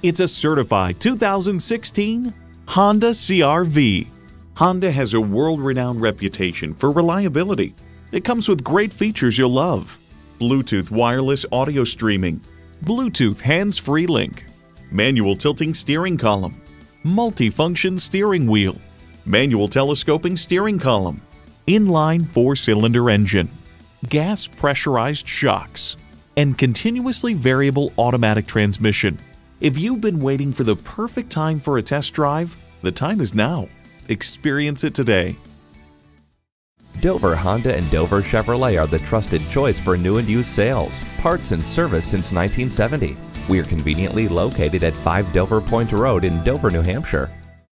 It's a certified 2016 Honda CR-V. Honda has a world-renowned reputation for reliability. It comes with great features you'll love: Bluetooth wireless audio streaming, Bluetooth hands-free link, manual tilting steering column, multifunction steering wheel, manual telescoping steering column, inline 4-cylinder engine, gas pressurized shocks, and continuously variable automatic transmission. If you've been waiting for the perfect time for a test drive, the time is now. Experience it today. Dover Honda and Dover Chevrolet are the trusted choice for new and used sales, parts and service since 1970. We are conveniently located at 5 Dover Point Road in Dover, New Hampshire.